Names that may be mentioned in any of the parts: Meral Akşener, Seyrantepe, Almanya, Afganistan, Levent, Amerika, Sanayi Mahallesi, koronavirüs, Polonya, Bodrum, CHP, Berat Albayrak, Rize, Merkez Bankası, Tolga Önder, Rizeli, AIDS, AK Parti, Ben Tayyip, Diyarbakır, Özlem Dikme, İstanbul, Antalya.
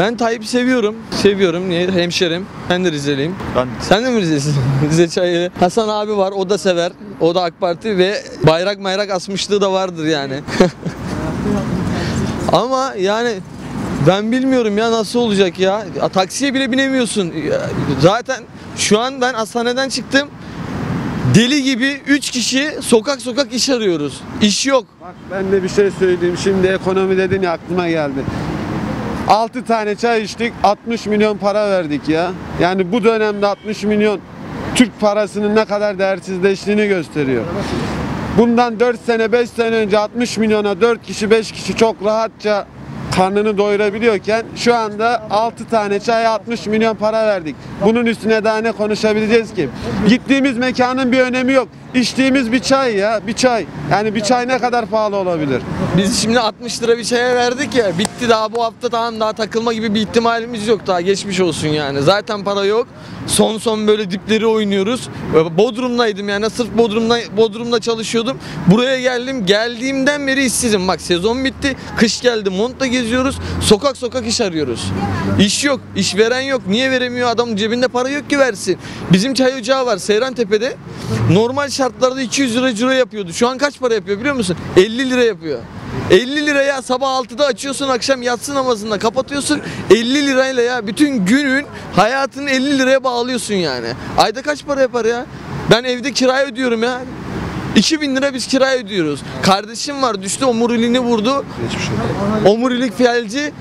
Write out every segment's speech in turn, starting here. Ben Tayyip'i seviyorum. Seviyorum. Niye? Hemşerim. Ben de Rizeliyim. Sen de mi Rize'sin? Rize çayı. Hasan abi var. O da sever. O da AK Parti ve bayrak asmışlığı da vardır yani. Ama yani ben bilmiyorum ya nasıl olacak ya. Taksiye bile binemiyorsun. Zaten şu an ben hastaneden çıktım. Deli gibi 3 kişi sokak sokak iş arıyoruz. İş yok. Bak ben de bir şey söyleyeyim. Şimdi ekonomi dedin ya aklıma geldi. 6 tane çay içtik, 60 milyon para verdik ya. Yani bu dönemde 60 milyon Türk parasının ne kadar değersizleştiğini gösteriyor. Bundan 4 sene 5 sene önce 60 milyona 4 kişi 5 kişi çok rahatça karnını doyurabiliyorken şu anda 6 tane çaya 60 milyon para verdik. Bunun üstüne daha ne konuşabileceğiz ki? Gittiğimiz mekanın bir önemi yok. İçtiğimiz bir çay ya, bir çay. Yani bir çay ne kadar pahalı olabilir? Biz şimdi 60 lira bir çaya verdik ya, bitti daha bu hafta tamam daha takılma gibi bir ihtimalimiz yok daha geçmiş olsun yani. Zaten para yok. Son böyle dipleri oynuyoruz. Bodrum'daydım yani sırf Bodrum'da çalışıyordum. Buraya geldim. Geldiğimden beri işsizim. Bak sezon bitti. Kış geldi. Montla geziyoruz. Sokak sokak iş arıyoruz. İş yok. İş veren yok. Niye veremiyor? Adamın cebinde para yok ki versin. Bizim çay ocağı var Seyrantepe'de. Normal şartlarda 200 lira ciro yapıyordu. Şu an kaç para yapıyor biliyor musun? 50 lira yapıyor. 50 liraya sabah 6'da açıyorsun, akşam yatsı namazında kapatıyorsun. 50 lirayla ya bütün günün hayatını 50 liraya bağlıyorsun yani. Ayda kaç para yapar ya? Ben evde kiraya ödüyorum ya. 2000 lira biz kiraya ödüyoruz. Kardeşim var düştü omuriliğini vurdu. Omurilik felci.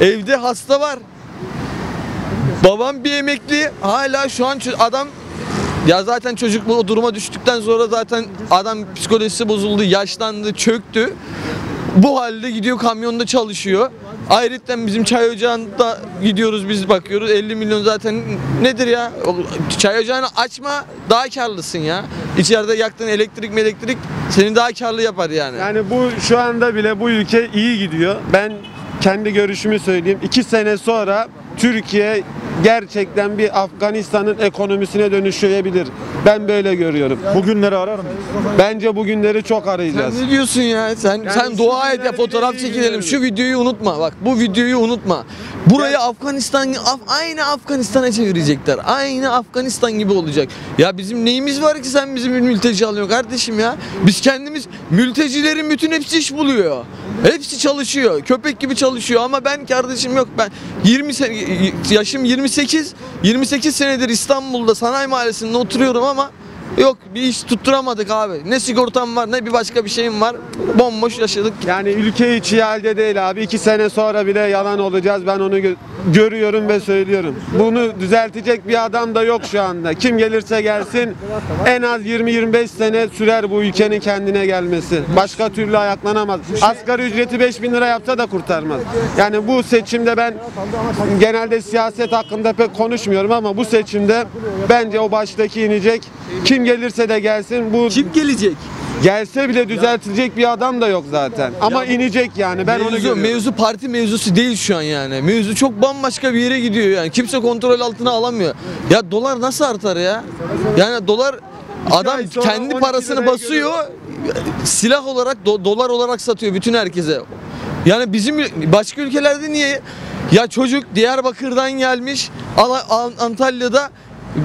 Evde hasta var. Babam bir emekli. Hala şu an adam ya zaten çocuk bu duruma düştükten sonra zaten adam psikolojisi bozuldu, yaşlandı, çöktü. Bu halde gidiyor kamyonda çalışıyor. Ayrıca bizim çay ocağında gidiyoruz biz bakıyoruz 50 milyon zaten nedir ya? Çay ocağını açma daha karlısın ya. İçeride yaktığın elektrik seni daha karlı yapar yani. Yani bu şu anda bile bu ülke iyi gidiyor. Ben kendi görüşümü söyleyeyim. 2 sene sonra Türkiye gerçekten bir Afganistan'ın ekonomisine dönüşebilir. Ben böyle görüyorum. Bugünleri arar mı? Bence bugünleri çok arayacağız. Sen ne diyorsun ya? Sen dua et ya fotoğraf çekilelim. Şu videoyu unutma. Bak bu videoyu unutma. Burayı yani, aynı Afganistan'a çevirecekler. Aynı Afganistan gibi olacak. Ya bizim neyimiz var ki sen bizim mülteci alıyorsun kardeşim ya? Biz kendimiz mültecilerin bütün hepsi iş buluyor. Hepsi çalışıyor. Köpek gibi çalışıyor ama ben kardeşim yok. Ben yaşım 28 senedir İstanbul'da Sanayi Mahallesi'nde oturuyorum ama yok bir iş tutturamadık abi. Ne sigortam var ne bir başka bir şeyim var. Bomboş yaşadık. Yani ülke içi halde değil abi. 2 sene sonra bile yalan olacağız. Ben onu görüyorum ve söylüyorum. Bunu düzeltecek bir adam da yok şu anda. Kim gelirse gelsin en az 20-25 sene sürer bu ülkenin kendine gelmesi. Başka türlü ayaklanamaz. Asgari ücreti 5000 lira yapsa da kurtarmaz. Yani bu seçimde ben genelde siyaset hakkında pek konuşmuyorum ama bu seçimde bence o baştaki inecek. Kim gelirse de gelsin bu... Kim gelecek? Gelse bile düzeltilecek bir adam da yok zaten. Ama ya, inecek yani. Ben onu görüyorum. Mevzu parti mevzusu değil şu an yani. Mevzu çok bambaşka bir yere gidiyor yani. Kimse kontrol altına alamıyor. Ya dolar nasıl artar ya? Yani dolar adam kendi parasını basıyor. Silah olarak dolar olarak satıyor bütün herkese. Yani bizim başka ülkelerde niye? Ya çocuk Diyarbakır'dan gelmiş Antalya'da.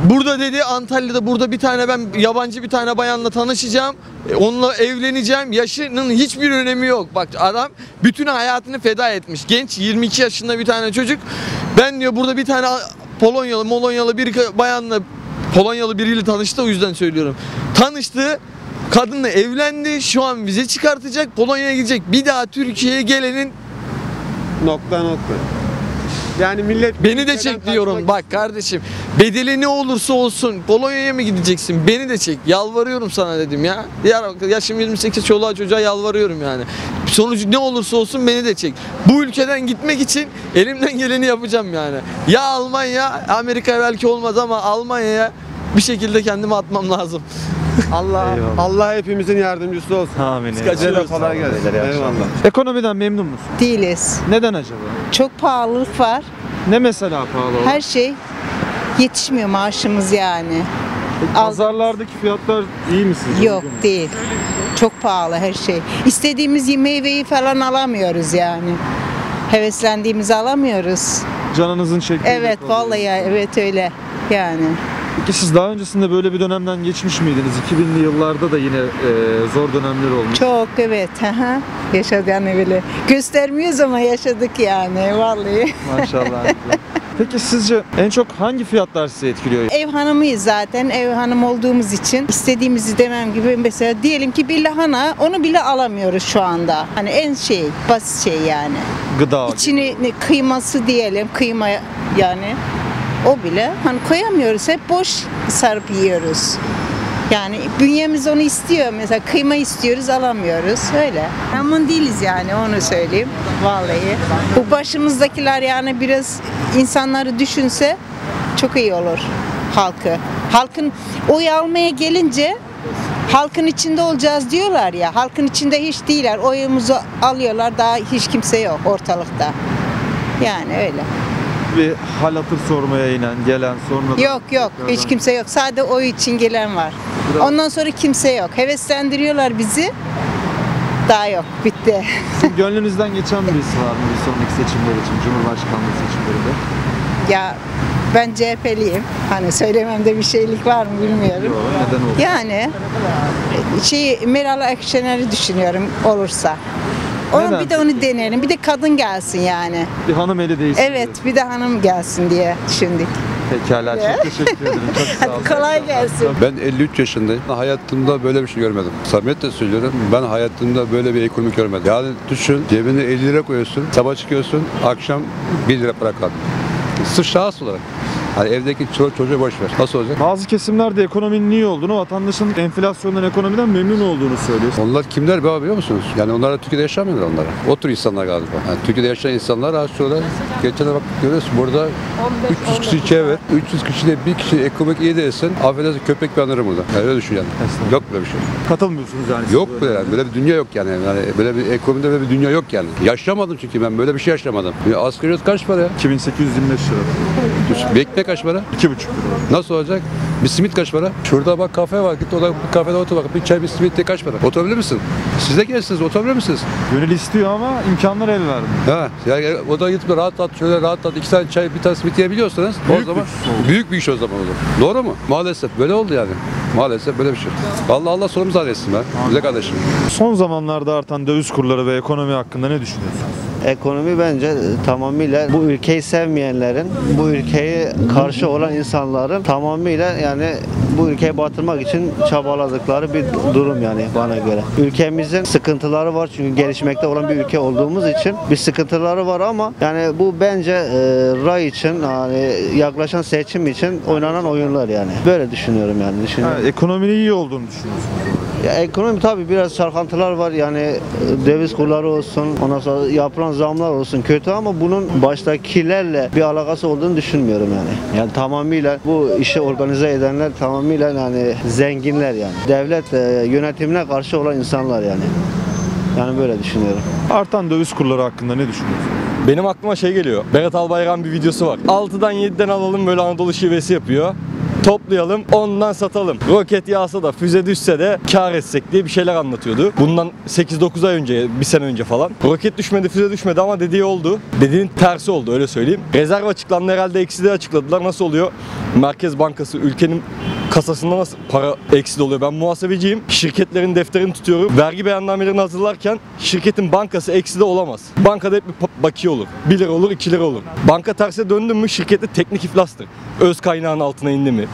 Burada dedi Antalya'da burada bir tane ben yabancı bir tane bayanla tanışacağım. Onunla evleneceğim. Yaşının hiçbir önemi yok. Bak adam bütün hayatını feda etmiş. Genç 22 yaşında bir tane çocuk. Ben diyor burada bir tane Polonyalı bir bayanla Polonyalı biriyle tanıştı o yüzden söylüyorum. Tanıştı. Kadınla evlendi. Şu an vize çıkartacak. Polonya'ya gidecek. Bir daha Türkiye'ye gelenin ... Yani millet beni de çek diyorum bak kardeşim. Bedeli ne olursa olsun Polonya'ya mı gideceksin? Beni de çek. Yalvarıyorum sana dedim ya. Yaşım 28 çoluğa çocuğa yalvarıyorum yani. Sonucu ne olursa olsun beni de çek. Bu ülkeden gitmek için elimden geleni yapacağım yani. Ya Almanya, Amerika belki olmaz ama Almanya'ya bir şekilde kendimi atmam lazım. Allah hepimizin yardımcısı olsun. Amin. Kolay gelsin. Eyvallah. Ekonomiden memnun musun? Değiliz. Neden acaba? Çok pahalılık var. Ne mesela pahalı olan? Her şey yetişmiyor maaşımız yani. Pazarlardaki fiyatlar iyi mi sizce? Yok değil. Çok pahalı her şey. İstediğimiz meyveyi falan alamıyoruz yani. Heveslendiğimizi alamıyoruz. canınızın şekli. Evet vallahi evet öyle yani. Peki siz daha öncesinde böyle bir dönemden geçmiş miydiniz? 2000'li yıllarda da yine zor dönemler olmuş. Çok evet. Yaşadık yani, böyle göstermiyoruz ama yaşadık yani vallahi. Maşallah. Peki sizce en çok hangi fiyatlar sizi etkiliyor? Ev hanımıyız zaten. Ev hanım olduğumuz için istediğimizi demem gibi, mesela diyelim ki bir lahana, onu bile alamıyoruz şu anda. Hani en şey, basit şey yani. Gıda. İçini kıyması diyelim, kıyma yani. O bile hani koyamıyoruz, hep boş sarıp yiyoruz. Yani bünyemiz onu istiyor, mesela kıyma istiyoruz, alamıyoruz öyle. Aman değiliz yani, onu söyleyeyim vallahi. Bu başımızdakiler yani biraz insanları düşünse çok iyi olur, halkı. Halkın oy almaya gelince halkın içinde olacağız diyorlar ya, halkın içinde hiç değiller, oyumuzu alıyorlar, daha hiç kimse yok ortalıkta. Yani öyle. Bir hal hatır sormaya inen, gelen, sonra yok yok tekrardan... hiç kimse yok, sadece oy için gelen var. Biraz... Ondan sonra kimse yok. Heveslendiriyorlar bizi. Daha yok, bitti. Sizin gönlünüzden geçen birisi var mı bir sonraki seçimler için, Cumhurbaşkanlığı seçimlerinde? Ya ben CHP'liyim. Hani söylememde bir şeylik var mı bilmiyorum. Yok, neden olur? Yani Meral Akşener'i düşünüyorum olursa. Onu bir de onu deneyelim. Bir de kadın gelsin yani. Bir hanım eli değilsin. Evet, diye. Bir de hanım gelsin diye düşündük. Pekala, çok teşekkür ederim. Çok sağ olun. Kolay gelsin. Ben 53 yaşındayım. Hayatımda böyle bir şey görmedim. Samimiyetle söylüyorum. Ben hayatımda böyle bir ekonomi görmedim. Yani düşün, cebine 50 lira koyuyorsun, sabah çıkıyorsun, akşam 1 lira para kaldı. Sırf şahıs olarak. Hani evdeki çocuğu boş ver. Nasıl olacak? Bazı kesimlerde ekonominin iyi olduğunu, vatandaşın enflasyondan, ekonomiden memnun olduğunu söylüyor. Onlar kimler be biliyor musunuz? Yani onlar Türkiye'de yaşamıyorlar onlara. O tür insanlar galiba. Yani Türkiye'de yaşayan insanlar az sonra geçen bak görüyoruz burada 300 kişi çevir. 300 kişide bir kişi ekonomik iyi değilsin. Affedersin köpek bir anırım burada. Yani öyle düşünüyorum. Yani. Yok böyle bir şey. Katılmıyorsunuz yani. Yok böyle yani. Böyle bir dünya yok yani. Yani böyle bir ekonomide böyle bir dünya yok yani. Yaşamadım çünkü ben böyle bir şey yaşamadım. Ya asgari ücret kaç para ya? 2825 lira. Bekle kaç para? 2,5 lira. Nasıl olacak? Bir simit kaç para? Şurada bak kafe var. Git orada kafede otur bak. Bir çay bir simit de kaç para? Oturabilir misin? Siz de gelsiniz. Oturabilir misiniz? Gönül istiyor ama imkanlar el vermiyor. Ya yani o da git rahat şöyle rahat 2 tane çay bir tane simit yiyebiliyorsanız büyük o zaman büyük bir iş o zaman olur. Doğru mu? Maalesef böyle oldu yani. Maalesef böyle bir şey. Vallahi Allah sonumuzu halletsin be. Güzel kardeşim. Son zamanlarda artan döviz kurları ve ekonomi hakkında ne düşünüyorsunuz? Ekonomi bence tamamıyla bu ülkeyi sevmeyenlerin, bu ülkeyi karşı olan insanların tamamıyla yani bu ülkeyi batırmak için çabaladıkları bir durum yani bana göre. Ülkemizin sıkıntıları var çünkü gelişmekte olan bir ülke olduğumuz için bir sıkıntıları var ama yani bu bence ray için yani yaklaşan seçim için oynanan oyunlar yani. Böyle düşünüyorum yani. Ha, ekonominin iyi olduğunu düşünüyorsunuz. Ya ekonomi tabii biraz çalkantılar var yani döviz kurları olsun, ondan sonra yapılan zamlar olsun kötü ama bunun baştakilerle bir alakası olduğunu düşünmüyorum yani. Yani tamamıyla bu işi organize edenler tamamıyla yani zenginler yani. Devlet yönetimine karşı olan insanlar yani. Yani böyle düşünüyorum. Artan döviz kurları hakkında ne düşünüyorsunuz? Benim aklıma şey geliyor, Berat Albayrak'ın bir videosu var. 6'dan 7'den alalım böyle Anadolu şivesi yapıyor. Toplayalım, ondan satalım. Roket yağsa da, füze düşse de kar etsek diye bir şeyler anlatıyordu. Bundan 8-9 ay önce, bir sene önce falan. Roket düşmedi, füze düşmedi ama dediği oldu. Dediğin tersi oldu, öyle söyleyeyim. Rezerv açıklandı herhalde, eksi de açıkladılar. Nasıl oluyor? Merkez Bankası ülkenin kasasında nasıl para eksi oluyor? Ben muhasebeciyim. Şirketlerin defterini tutuyorum. Vergi beyannamelerini hazırlarken şirketin bankası eksi de olamaz. Bankada hep bir bakiye olur. 1 lira olur, 2 lira olur. Banka terse döndün mü şirkette teknik iflastır. Öz kaynağın altına indi mi?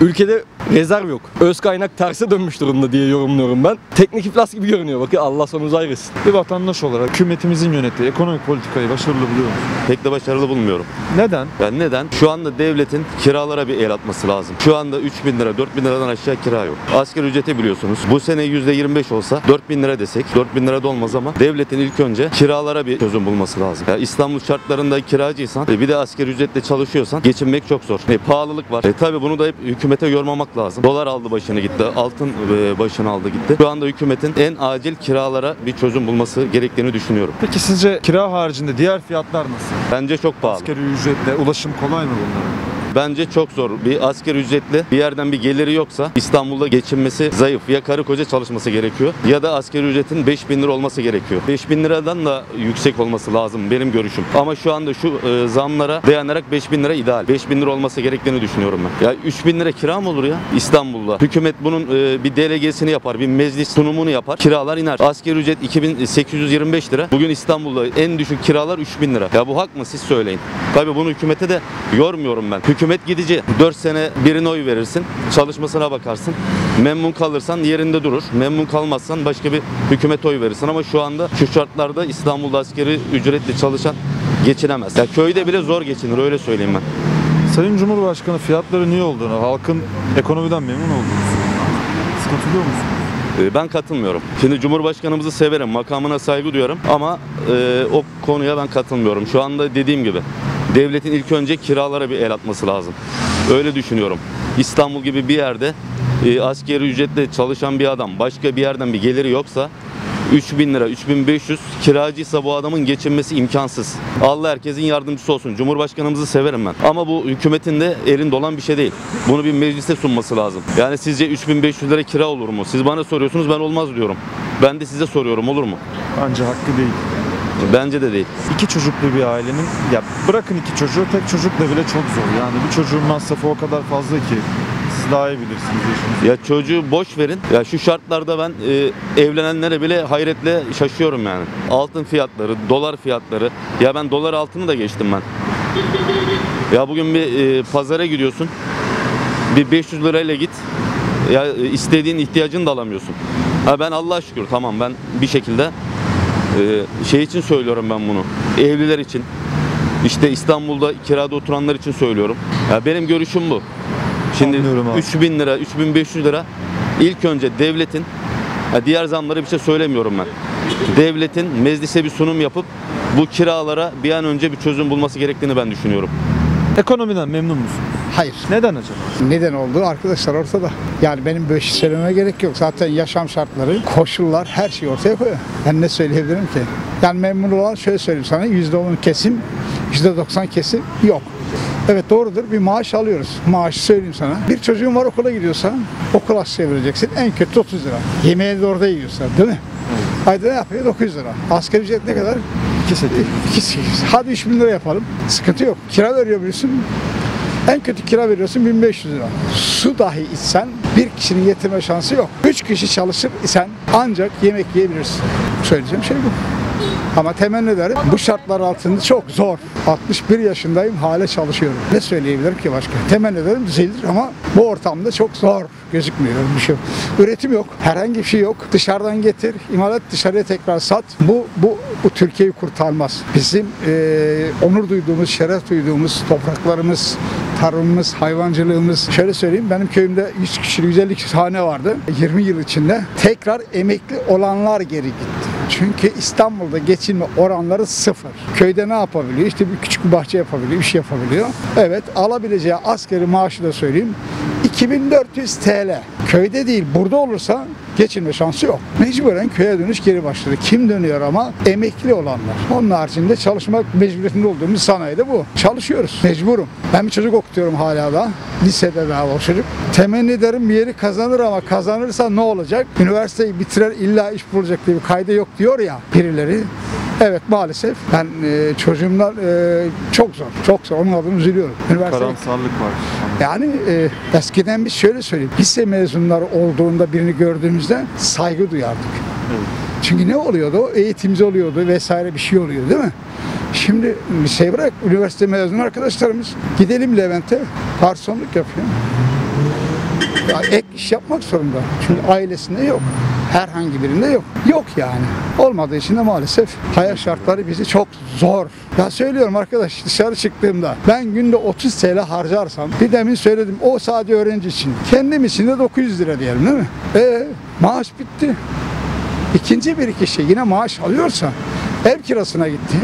Ülkede rezerv yok. Öz kaynak terse dönmüş durumda diye yorumluyorum ben. Teknik iflas gibi görünüyor. Bakın Allah sonumuzu hayretsin. Bir vatandaş olarak hükümetimizin yönettiği ekonomik politikayı başarılı buluyor musunuz? Pek de başarılı bulmuyorum. Neden? Yani neden? Şu anda devletin kiralara bir el atması lazım. Şu anda 3.000 lira, 4.000 liradan aşağı kira yok. Asgari ücreti biliyorsunuz. Bu sene %25 olsa 4.000 lira desek, 4.000 lira da olmaz ama devletin ilk önce kiralara bir çözüm bulması lazım. Yani İstanbul şartlarında kiracıysan bir de asgari ücretle çalışıyorsan geçinmek çok zor. Pahalılık var. Tabii bunu da hep hükümete yormamak lazım. Dolar aldı başını gitti. Altın başını aldı gitti. Şu anda hükümetin en acil kiralara bir çözüm bulması gerektiğini düşünüyorum. Peki sizce kira haricinde diğer fiyatlar nasıl? Bence çok pahalı. Asgari ücretle ulaşım kolay mı bunlara? bence çok zor. Bir asgari ücretli bir yerden bir geliri yoksa İstanbul'da geçinmesi zayıf. Ya karı koca çalışması gerekiyor ya da asgari ücretin 5.000 lira olması gerekiyor. 5.000 liradan da yüksek olması lazım benim görüşüm. Ama şu anda şu zamlara dayanarak 5.000 lira ideal. 5.000 lira olması gerektiğini düşünüyorum ben. Ya 3.000 lira kira mı olur ya İstanbul'da? Hükümet bunun bir delegesini yapar, bir meclis sunumunu yapar. Kiralar iner. Asgari ücret 2.825 lira. Bugün İstanbul'da en düşük kiralar 3.000 lira. Ya bu hak mı? Siz söyleyin. Tabii bunu hükümete de yormuyorum ben. Hükümet gidici. 4 sene birine oy verirsin. Çalışmasına bakarsın. Memnun kalırsan yerinde durur. Memnun kalmazsan başka bir hükümete oy verirsin. Ama şu anda şu şartlarda İstanbul'da asgari ücretli çalışan geçinemez. Ya köyde bile zor geçinir, öyle söyleyeyim ben. Sayın Cumhurbaşkanı fiyatların iyi olduğunu, halkın ekonomiden memnun olduğunu katılıyor musunuz? Ben katılmıyorum. Şimdi Cumhurbaşkanımızı severim, makamına saygı duyuyorum ama o konuya ben katılmıyorum. Şu anda dediğim gibi devletin ilk önce kiralara bir el atması lazım. Öyle düşünüyorum. İstanbul gibi bir yerde asgari ücretle çalışan bir adam başka bir yerden bir geliri yoksa 3.000 lira, 3.500 kiracıysa bu adamın geçinmesi imkansız. Allah herkesin yardımcısı olsun. Cumhurbaşkanımızı severim ben. Ama bu hükümetin de elinde olan bir şey değil. Bunu bir meclise sunması lazım. Yani sizce 3.500 lira kira olur mu? Siz bana soruyorsunuz, ben olmaz diyorum. Ben de size soruyorum, olur mu? Bence hakkı değil. Bence de değil. İki çocuklu bir ailenin, ya bırakın iki çocuğu, tek çocukla bile çok zor. Yani bir çocuğun masrafı o kadar fazla ki. Daha iyi bilirsiniz. Ya çocuğu boş verin. Ya şu şartlarda ben evlenenlere bile hayretle şaşıyorum yani. Altın fiyatları, dolar fiyatları. Ya ben dolar altını da geçtim ben. Ya bugün bir pazara gidiyorsun. Bir 500 lirayla git. Ya istediğin ihtiyacını da alamıyorsun. Ha ben Allah'a şükür tamam, ben bir şekilde şey için söylüyorum ben bunu. Evliler için. İşte İstanbul'da kirada oturanlar için söylüyorum. Ya benim görüşüm bu. Şimdi 3.000 lira, 3.500 lira ilk önce devletin, diğer zamlara bir şey söylemiyorum ben. Devletin meclise bir sunum yapıp bu kiralara bir an önce bir çözüm bulması gerektiğini ben düşünüyorum. Ekonomiden memnun musun? Hayır. Neden acaba? Neden olduğu arkadaşlar ortada. Yani benim böyle şey söylememe gerek yok. Zaten yaşam şartları, koşullar, her şey ortaya koyuyor. Ben ne söyleyebilirim ki? Yani memnun olan şöyle söyleyeyim sana, %10 kesim, %90 kesim yok. Evet doğrudur, bir maaş alıyoruz. Maaşı söyleyeyim sana. Bir çocuğun var, okula gidiyorsa okul aşçıya vereceksin. En kötü 30 lira. Yemeğini de orada yiyorsa değil mi? Evet. Ayda ne yapıyor? 900 lira. Asgari ücret ne kadar? 2.800. Hadi 3.000 lira yapalım. Sıkıntı yok. Kira veriyor biliyorsun. En kötü kira veriyorsun 1.500 lira. Su dahi içsen bir kişinin yetirme şansı yok. 3 kişi çalışır isen ancak yemek yiyebilirsin. Söyleyeceğim şey bu. Ama temenni ederim, bu şartlar altında çok zor. 61 yaşındayım, hala çalışıyorum. Ne söyleyebilirim ki başka? Temenni ederim düzelir ama bu ortamda çok zor gözükmüyor bir şey. Üretim yok, herhangi bir şey yok. Dışarıdan getir, imalat, dışarıya tekrar sat. Bu Türkiye'yi kurtarmaz. Bizim onur duyduğumuz, şeref duyduğumuz topraklarımız, tarımımız, hayvancılığımız. Şöyle söyleyeyim, benim köyümde 100 kişilik, 150 kişilik hane vardı. 20 yıl içinde tekrar emekli olanlar geri gitti. Çünkü İstanbul'da geçinme oranları sıfır. Köyde ne yapabiliyor? İşte bir küçük bir bahçe yapabiliyor, bir şey yapabiliyor. Evet, alabileceği asgari maaşı da söyleyeyim. 2400 TL. Köyde değil, burada olursa geçinme şansı yok. Mecburen köye dönüş geri başladı. Kim dönüyor ama? Emekli olanlar. Onun haricinde çalışmak mecburiyetinde olduğumuz sanayide bu. Çalışıyoruz. Mecburum. Ben bir çocuk okutuyorum hala da. Lisede daha o çocuk. Temenni ederim bir yeri kazanır ama kazanırsa ne olacak? Üniversiteyi bitirer illa iş bulacak diye bir kaydı yok diyor ya birileri. Evet maalesef ben çocuğumdan çok zor. Çok zor. Onun adını üzülüyorum. Karamsarlık var. Yani eskiden biz şöyle söyleyeyim. Lise mezunları olduğunda birini gördüğümüzde saygı duyardık. Evet. Çünkü ne oluyordu? O eğitimci oluyordu vesaire bir şey oluyordu değil mi? Şimdi liseyi bırak. Üniversite mezun arkadaşlarımız gidelim Levent'e garsonluk yapıyor. Yani ek iş yapmak zorunda. Çünkü ailesinde yok. Herhangi birinde yok. Yok yani. Olmadığı için de maalesef hayat şartları bizi çok zor. Ya söylüyorum arkadaş, dışarı çıktığımda ben günde 30 TL harcarsam, bir demin söyledim o sadece öğrenci için. Kendim için de 900 lira diyelim değil mi? Maaş bitti. İkinci bir kişi yine maaş alıyorsa ev kirasına gitti.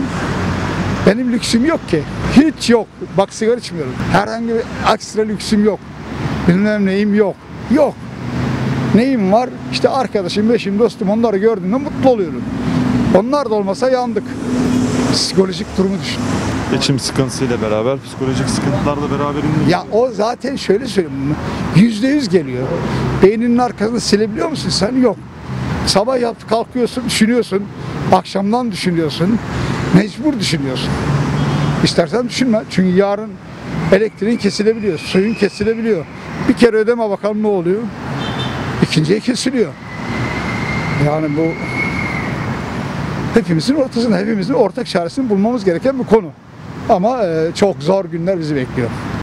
Benim lüksüm yok ki. Hiç yok. Bak sigara içmiyorum. Herhangi bir ekstra lüksüm yok. Bilmem neyim yok. Yok. Neyim var? İşte arkadaşım, eşim, dostum, onları gördüğümde mutlu oluyorum. Onlar da olmasa yandık. Psikolojik durumu düşün. geçim sıkıntısıyla beraber, psikolojik sıkıntılarla beraber. Ya o zaten şöyle söyleyeyim, %100 geliyor. Beyninin arkasını silebiliyor musun sen? Yok. Sabah kalkıyorsun, düşünüyorsun. Akşamdan düşünüyorsun. Mecbur düşünüyorsun. İstersen düşünme. Çünkü yarın elektriğin kesilebiliyor, suyun kesilebiliyor. Bir kere ödeme bakalım ne oluyor? İkinciye kesiliyor. Yani bu hepimizin ortasında, hepimizin ortak çaresini bulmamız gereken bir konu. Ama çok zor günler bizi bekliyor.